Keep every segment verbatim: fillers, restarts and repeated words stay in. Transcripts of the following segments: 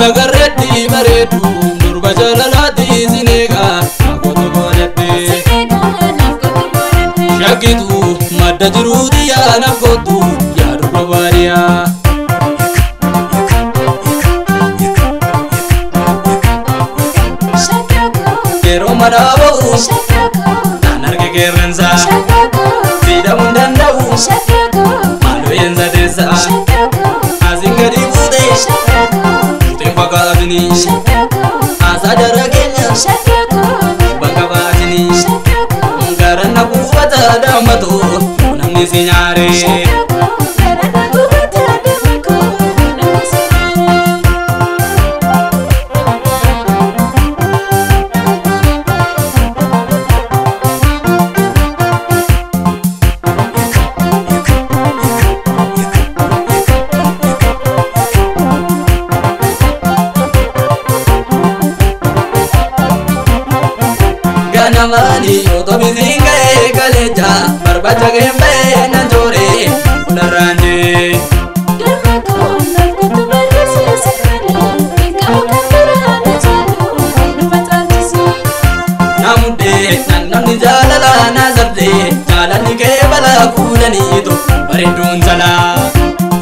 nagareti maretu nurbajala lati zinega nakotuborete shakitu madajrudi ya nakotu ya rubaria kero madabu nanarge kerenza vida mundandabu malu yenza desa azingari bude Shakagoo, Azadara Kenya, Shakagoo, Bagavani, Shakagoo, Garana Kuvata Damma Too, Namni Sinare, Shakagoo, Garana Kuvata Damma Too, Namni Namani oto bizinga ekaleja barbacha gembe nanjore unaranje Dammato nankutu barisi sikare nikakara najalu nupatanisi namude nanamni jalala nazabde jalani kebala kulani to barindunzala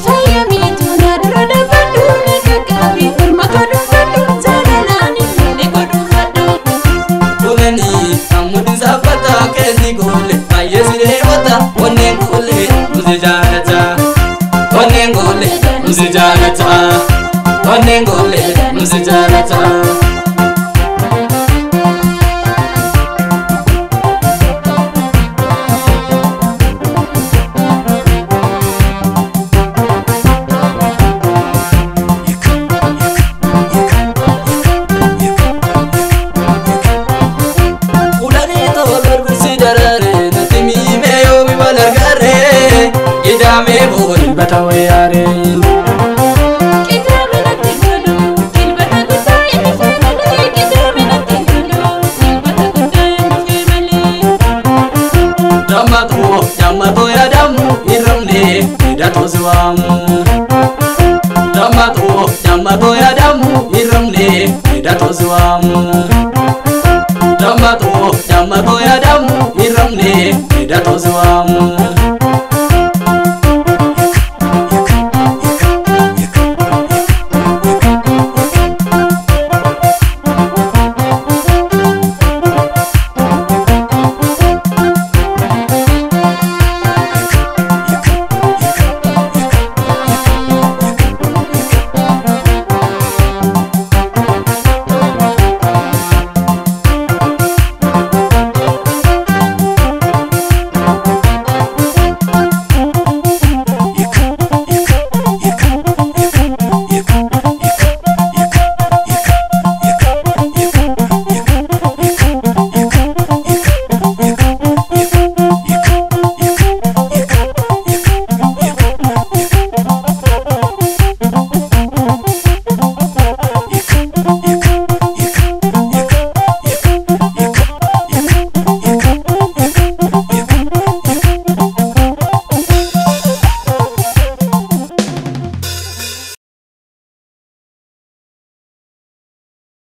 fayami tunaduroda bandu nikakabi urmakadu bandunzalani nikodu hadu dogani Ningole, ayesire wata, onengole, muzijalacha. Onengole, muzijalacha. Onengole, muzijalacha. Batawayare Kitame natigudu Kilbata kutai nifanale Kitame natigudu Kilbata kutai nifimale Damma Too, Damma Too ya damu Iramne, idato zuamu Damma Too, Damma Too ya damu Iramne, idato zuamu Damma Too, Damma Too ya damu Iramne, idato zuamu